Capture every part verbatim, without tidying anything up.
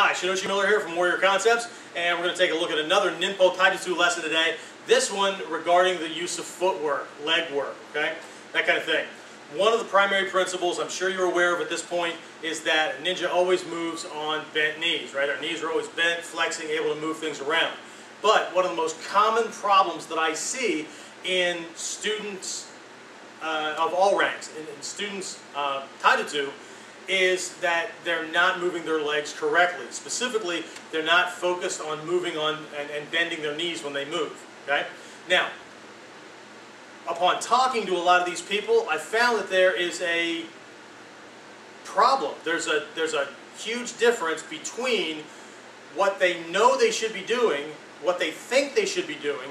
Hi, Shidoshi Miller here from Warrior Concepts, and we're going to take a look at another ninpo taijutsu lesson today. This one regarding the use of footwork, leg work, okay, that kind of thing. One of the primary principles I'm sure you're aware of at this point is that ninja always moves on bent knees, right? Our knees are always bent, flexing, able to move things around. But one of the most common problems that I see in students uh, of all ranks, in, in students uh, taijutsu, is that they're not moving their legs correctly. Specifically, they're not focused on moving on and, and bending their knees when they move. Okay? Now, upon talking to a lot of these people, I found that there is a problem. There's a, there's a huge difference between what they know they should be doing, what they think they should be doing,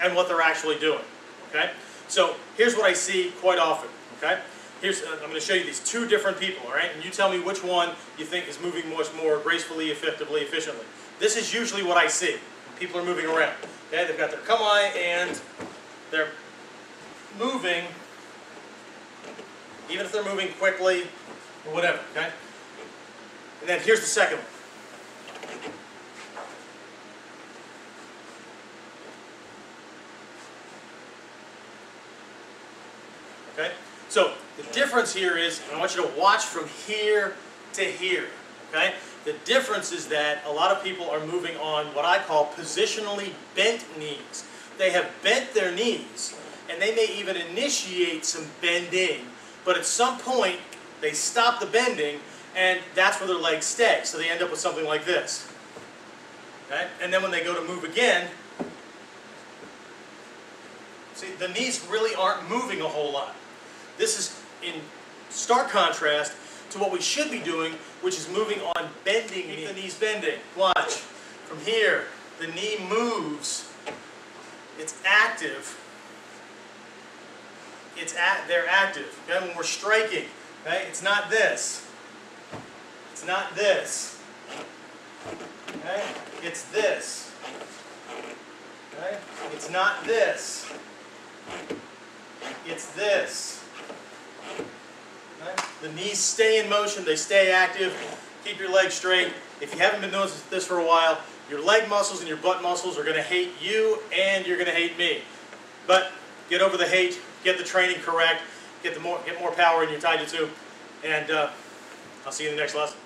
and what they're actually doing. Okay? So here's what I see quite often. Okay? Here's, I'm going to show you these two different people, all right? And you tell me which one you think is moving much more gracefully, effectively, efficiently. This is usually what I see. People are moving around. Okay? They've got their kamae and they're moving, even if they're moving quickly or whatever, okay? And then here's the second one. Okay? So the difference here is, and I want you to watch from here to here, okay? The difference is that a lot of people are moving on what I call positionally bent knees. They have bent their knees, and they may even initiate some bending, but at some point, they stop the bending, and that's where their legs stay, so they end up with something like this, okay? And then when they go to move again, see, the knees really aren't moving a whole lot. This is in stark contrast to what we should be doing, which is moving on bending knees. The knees bending. Watch. From here, the knee moves. It's active. It's at, they're active. Okay? When we're striking, okay? It's not this. It's not this. Okay? It's this. Okay? It's not this. It's this. The knees stay in motion, they stay active, keep your legs straight. If you haven't been doing this for a while, your leg muscles and your butt muscles are going to hate you and you're going to hate me. But get over the hate, get the training correct, get, the more, get more power in your taijutsu, and uh, I'll see you in the next lesson.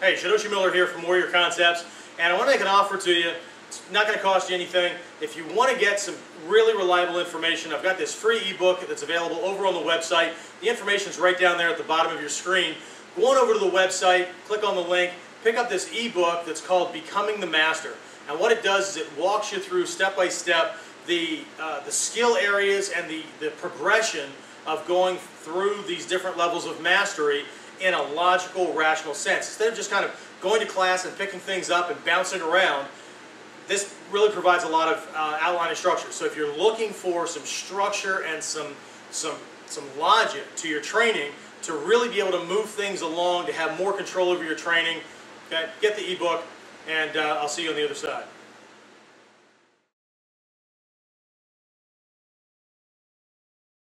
Hey, Shidoshi Miller here from Warrior Concepts, and I want to make an offer to you. It's not going to cost you anything. If you want to get some really reliable information, I've got this free ebook that's available over on the website. The information's right down there at the bottom of your screen. Go on over to the website, click on the link, pick up this ebook that's called Becoming the Master. And what it does is it walks you through step by step the uh, the skill areas and the, the progression of going through these different levels of mastery in a logical, rational sense. Instead of just kind of going to class and picking things up and bouncing around, this really provides a lot of uh, outline and structure. So if you're looking for some structure and some, some, some logic to your training to really be able to move things along, to have more control over your training, okay, get the ebook, and uh, I'll see you on the other side.